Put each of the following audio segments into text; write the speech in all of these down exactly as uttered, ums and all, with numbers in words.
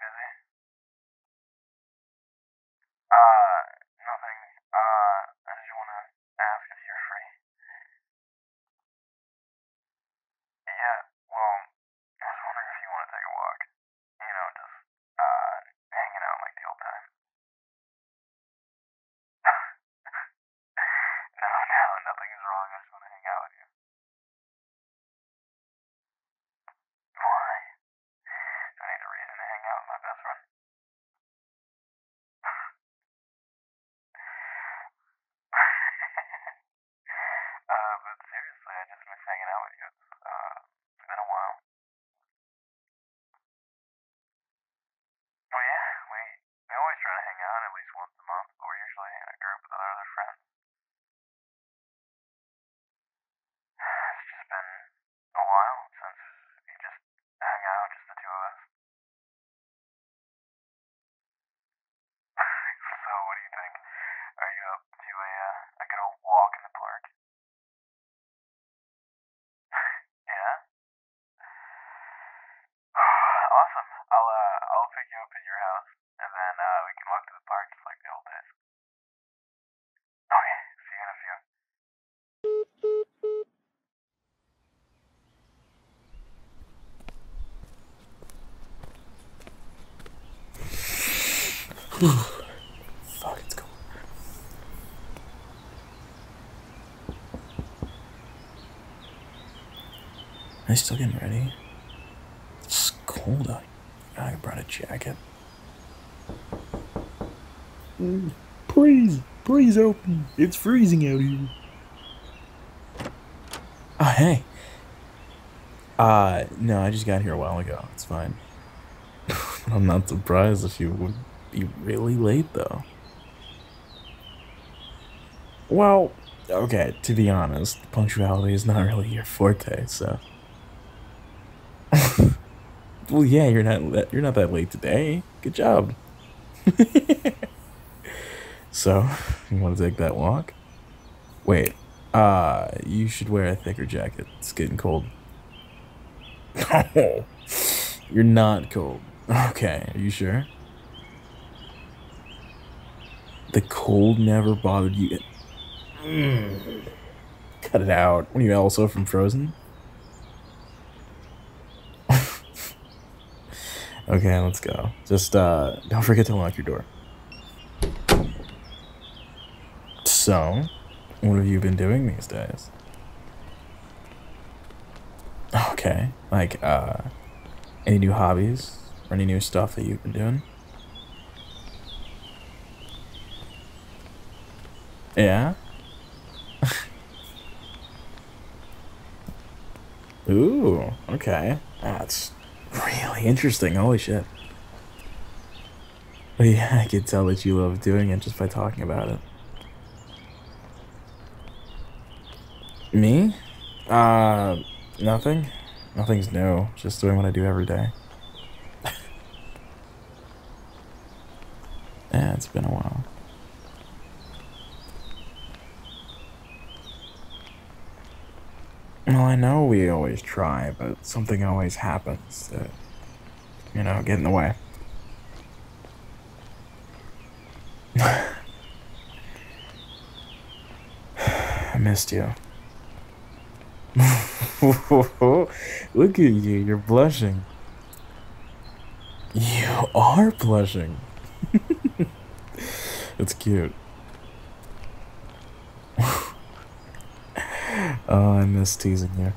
anything busy? Uh, nothing. Uh, I just want to ask if you're free. Yeah, well, I was wondering if you want to take a walk. You know, just, uh, hanging out like the old time. No, no, nothing's wrong. I just want to hang out with you. Why? Do I need a reason to hang out with my best friend? uh, but seriously, I just miss hanging out with you. It's, uh, it's been a while. Oh yeah, we, we always try to hang out at least once a month, but we're usually in a group with our other friends. It's just been a while since we just hung out, just the two of us. So what do you think? Are you up to a, uh, a good old walk in the park? Yeah? Awesome. I'll, uh, I'll pick you up at your house, and then, uh, we can walk to the park just like the old days. Okay, see you in a few. Fuck, it's cold. Are they still getting ready? It's cold out. I brought a jacket. Mm, please, please help me. It's freezing out here. Oh, hey. Uh, no, I just got here a while ago. It's fine. I'm not surprised if you would. Be really late though. Well, okay, to be honest, punctuality is not really your forte, so. Well, yeah, you're not you're not that late today. Good job. So, you want to take that walk? Wait, uh, you should wear a thicker jacket. It's getting cold. No, you're not cold. Okay, are you sure? The cold never bothered you. Mm. Cut it out. What are you, also from Frozen? Okay, let's go. Just uh, don't forget to lock your door. So, what have you been doing these days? Okay, like uh, any new hobbies or any new stuff that you've been doing? Yeah? Ooh, okay. That's really interesting. Holy shit. But yeah, I could tell that you love doing it just by talking about it. Me? Uh, nothing. Nothing's new. Just doing what I do every day. Yeah, it's been a while. Well, I know we always try, but something always happens that, you know, get in the way. I missed you. Look at you, you're blushing. You are blushing. It's cute. Oh, I miss teasing you.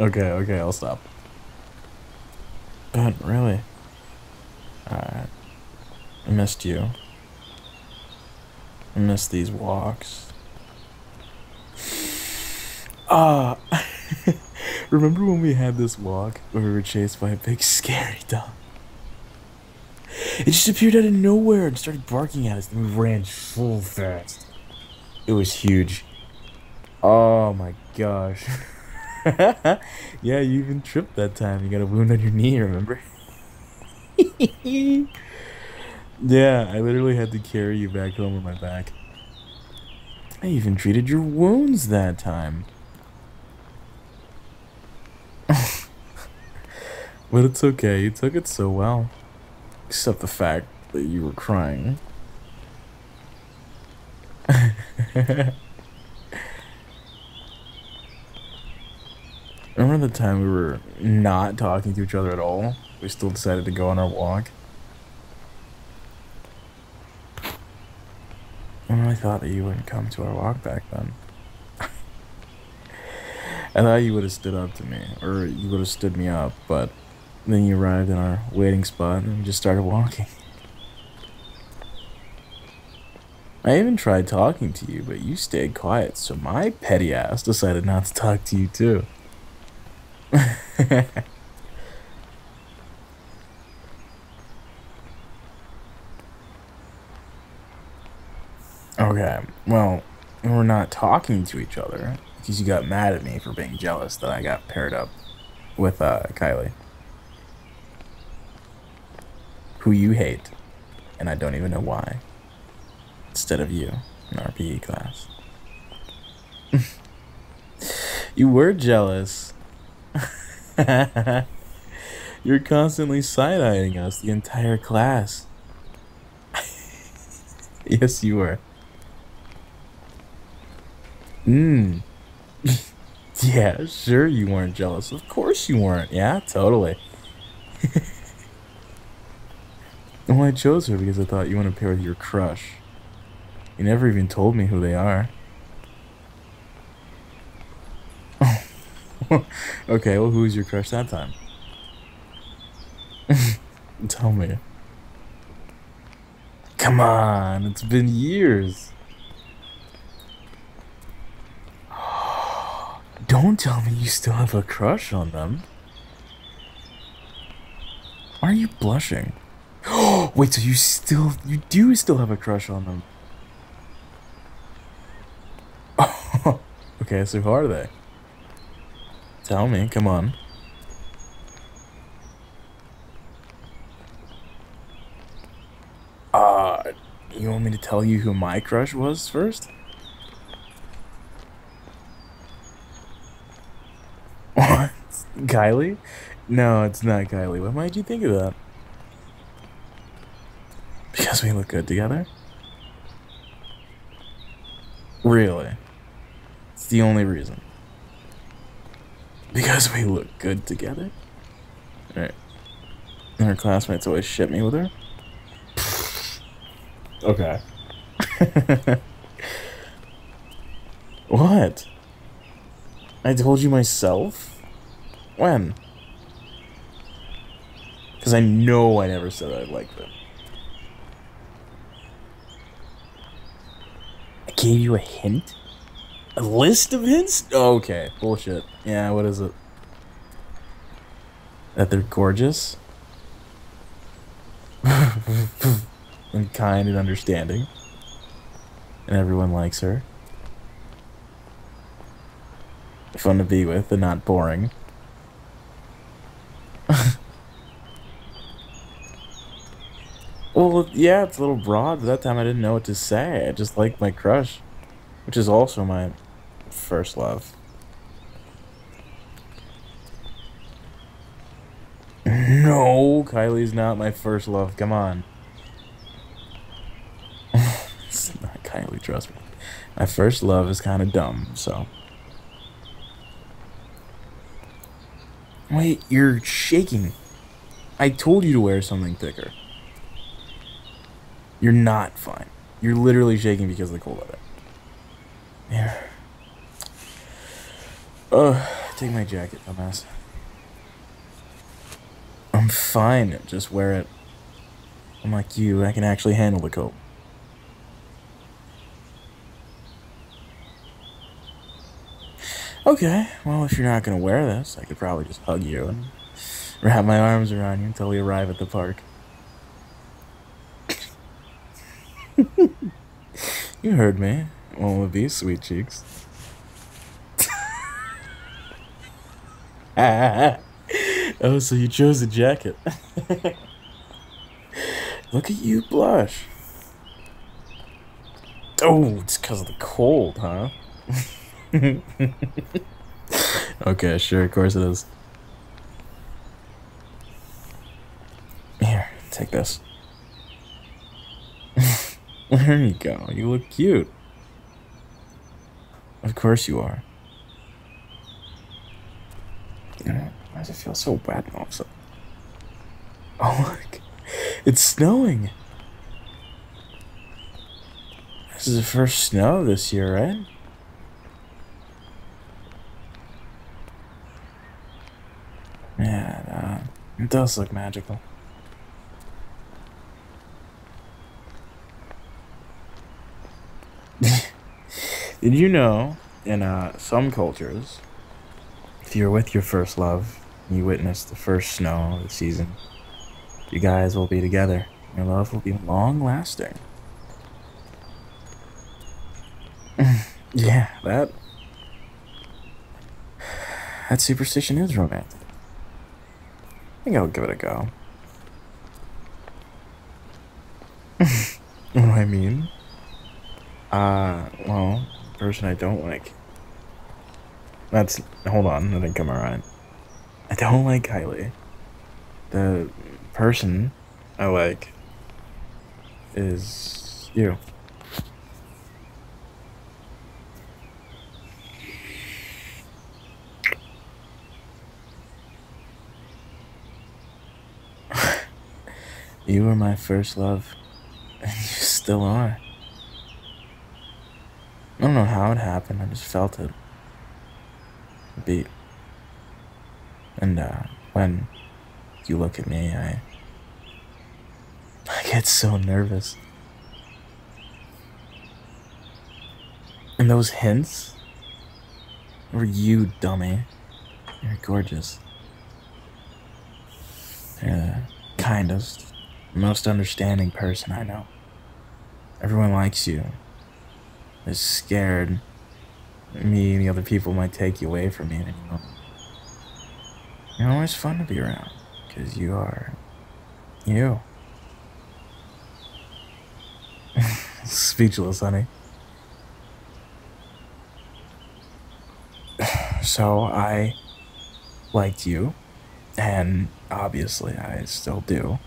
okay, okay, I'll stop. But really, uh, I missed you. I miss these walks. Ah, uh, remember when we had this walk where we were chased by a big scary dog? It just appeared out of nowhere and started barking at us, and we ran full fast. It was huge. Oh my gosh. Yeah, you even tripped that time. You got a wound on your knee, remember? Yeah, I literally had to carry you back home on my back. I even treated your wounds that time. But it's okay, you took it so well. Except the fact that you were crying. Remember the time we were not talking to each other at all? We still decided to go on our walk. I really thought that you wouldn't come to our walk back then. I thought you would have stood up to me, or you would have stood me up, but then you arrived in our waiting spot and we just started walking. I even tried talking to you, but you stayed quiet, so my petty ass decided not to talk to you too. Okay, well, we're not talking to each other because you got mad at me for being jealous that I got paired up with uh, Kylie. Who you hate, and I don't even know why, instead of you in our P E class. You were jealous. You're constantly side-eyeing us the entire class. Yes, you were. Mmm. Yeah, sure you weren't jealous. Of course you weren't. Yeah, totally. Well, I chose her because I thought you wanted to pair with your crush. You never even told me who they are. Okay, well, who was your crush that time? Tell me. Come on, it's been years. Don't tell me you still have a crush on them. Why are you blushing? Oh, wait, so you still, you do still have a crush on them. Okay, so who are they? Tell me, come on. Uh, you want me to tell you who my crush was first? What? Kylie? No, it's not Kylie. What made you think of that? Because we look good together? Really? It's the only reason. Because we look good together? Alright. And her classmates always shit me with her? Okay. What? I told you myself? When? Because I know I never said I liked them. I gave you a hint? A list of hints? Oh, okay, bullshit. Yeah, what is it? That they're gorgeous? And kind and understanding. And everyone likes her. Fun to be with and not boring. Well, yeah, it's a little broad, but that time I didn't know what to say. I just liked my crush. Which is also my first love. No, Kylie's not my first love. Come on. It's not Kylie, trust me. My first love is kind of dumb, so. Wait, you're shaking. I told you to wear something thicker. You're not fine. You're literally shaking because of the cold weather. Here. Oh, take my jacket, dumbass. I'm fine, just wear it. I'm like you, I can actually handle the cold. Okay, well, if you're not gonna wear this, I could probably just hug you and wrap my arms around you until we arrive at the park. You heard me. All of these sweet cheeks. Oh, so you chose a jacket. Look at you blush. Oh, it's because of the cold, huh? Okay, sure, of course it is. take this. There you go. You look cute. Of course you are. Why does it feel so wet and all of a sudden? Oh look, it's snowing. This is the first snow this year, right? Yeah, uh, it does look magical. Did you know, in uh, some cultures, if you're with your first love, you witness the first snow of the season, you guys will be together. Your love will be long-lasting. Yeah, that... That superstition is romantic. I think I'll give it a go. What do I mean? Uh, well, the person I don't like... That's... Hold on, I think I'm alright. I don't like Kylie. The... person I like is you. You were my first love, and you still are. I don't know how it happened, I just felt it. The beat. And uh, when you look at me, I... I get so nervous. And those hints were you, dummy. You're gorgeous. You're the kindest, most understanding person I know. Everyone likes you. They're scared me and the other people might take you away from me anymore. You're always fun to be around, because you are you. Speechless, honey. So I liked you, and obviously I still do.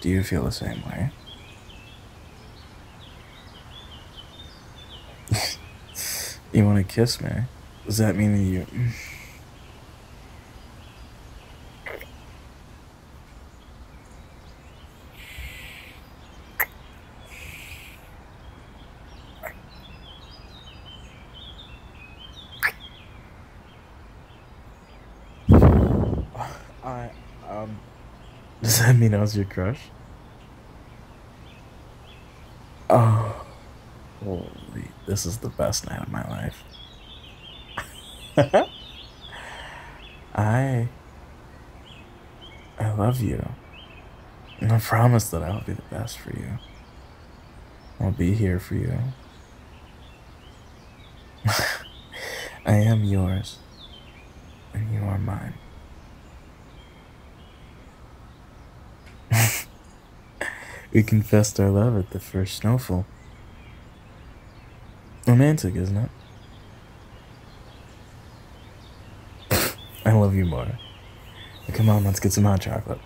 Do you feel the same way? You want to kiss me? Does that mean that you... I, um... Does that mean I was your crush? Oh... Holy... This is the best night of my life. I... I love you. And I promise that I'll be the best for you. I'll be here for you. I am yours. And you are mine. We confessed our love at the first snowfall. Romantic, isn't it? I love you more. Come on, let's get some hot chocolate.